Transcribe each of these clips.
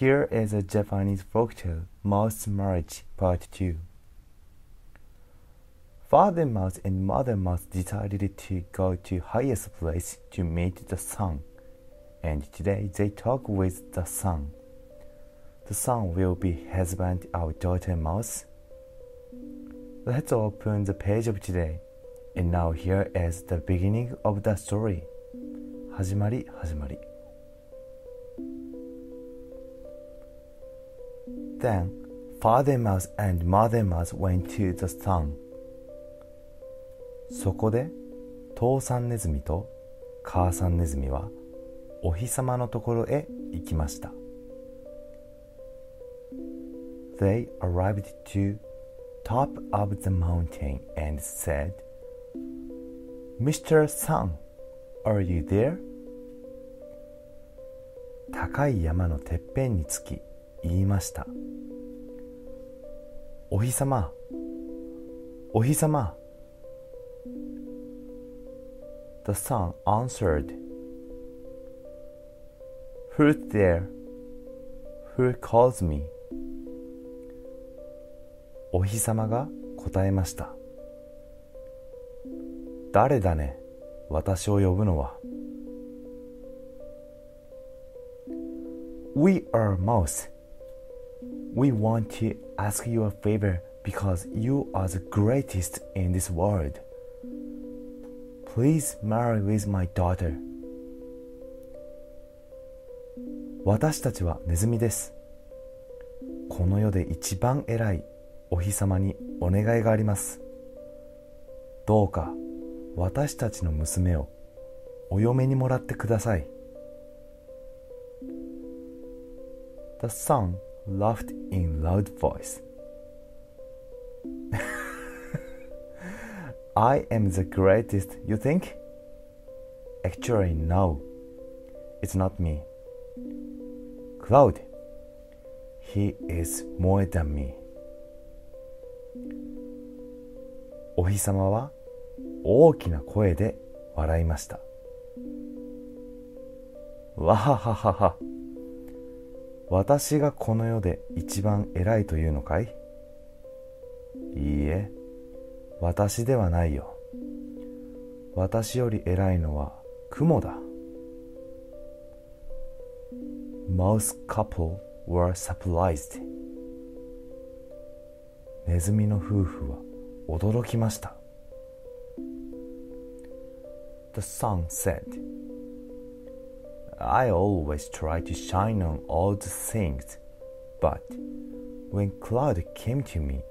Here is a Japanese folktale, Mouse Marriage, Part 2. Father Mouse and Mother Mouse decided to go to highest place to meet the sun, and today they talk with the sun. The sun will be husband our daughter Mouse. Let's open the page of today, and now here is the beginning of the story. Hajimari, Hajimari. Then, Father Mouse and Mother Mouse went to the sun. そこで、父さんネズミと母さんネズミはお日様のところへ行きました。They arrived to top of the mountain and said, Mr. Sun, are you there? 高い山のてっぺんにつき、言いました。お日様、お日様。The sun answered, Who's there? Who calls me? お日様が答えました。誰だね、私を呼ぶのは。We are mouse.We want to ask you a favor because you are the greatest in this world. Please marry with my daughter. 私たちはネズミです。この世で一番偉いお日様にお願いがあります。どうか私たちの娘をお嫁にもらってください。The sun.Laughed in loud voice. I am the greatest, you think? Actually, no. It's not me. Claude. He is more than me. お日様は大きな声で笑いました。わはははは。私がこの世で一番偉いというのかい？いいえ、私ではないよ。私より偉いのは雲だ。Mouse couple were surprised. ネズミの夫婦は驚きました。The sun said.I always try to shine on all the things, but when Claude came to me,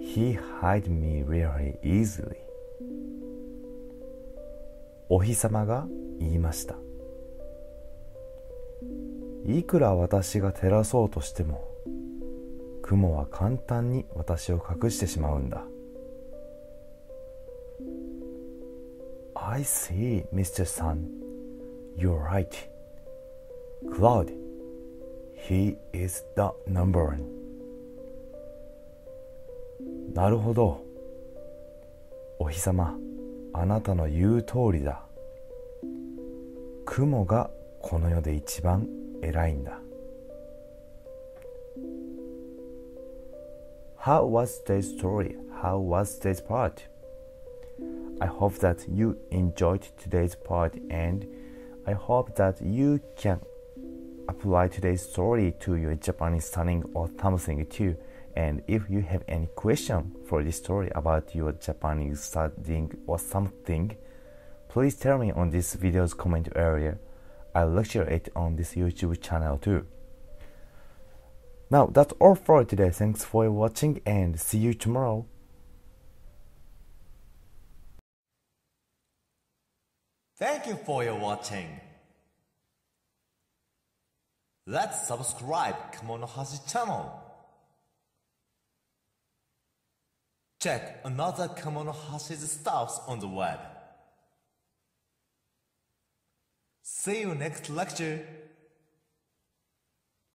he hid me really easily. お日様が言いました。いくら私が照らそうとしても、雲は簡単に私を隠してしまうんだ。I see, Mr. Sun.You're right. Claude, he is the number one. なるほど。お日様、あなたの言う通りだ。雲がこの世で一番偉いんだ。How was today's story? How was today's part? I hope that you enjoyed today's part and I hope that you can apply today's story to your Japanese studying or something too. And if you have any question for this story about your Japanese studying or something, please tell me on this video's comment area. I'll lecture it on this YouTube channel too. Now that's all for today. Thanks for watching and see you tomorrow. Thank you for your watching. Let's subscribe Kamonohashi channel. Check another Kamonohashi's stuffs on the web. See you next lecture.